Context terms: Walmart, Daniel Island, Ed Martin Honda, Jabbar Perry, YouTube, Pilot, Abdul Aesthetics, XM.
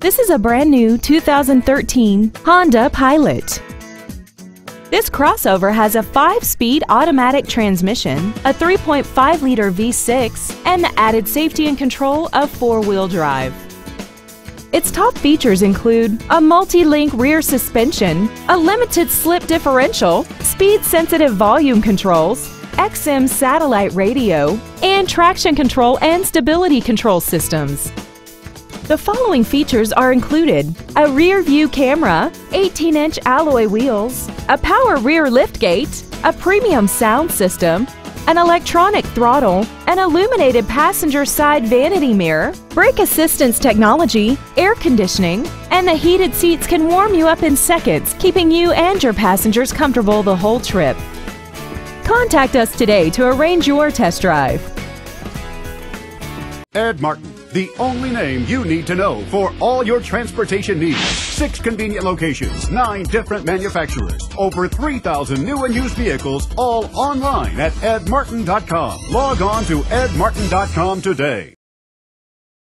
This is a brand new 2013 Honda Pilot. This crossover has a 5-speed automatic transmission, a 3.5-liter V6, and the added safety and control of 4-wheel drive. Its top features include a multi-link rear suspension, a limited slip differential, speed-sensitive volume controls, XM satellite radio, and traction control and stability control systems. The following features are included: a rear view camera, 18-inch alloy wheels, a power rear liftgate, a premium sound system, an electronic throttle, an illuminated passenger side vanity mirror, brake assistance technology, air conditioning, and the heated seats can warm you up in seconds, keeping you and your passengers comfortable the whole trip. Contact us today to arrange your test drive. Ed Martin, the only name you need to know for all your transportation needs. 6 convenient locations, 9 different manufacturers, over 3,000 new and used vehicles, all online at edmartin.com. Log on to edmartin.com today.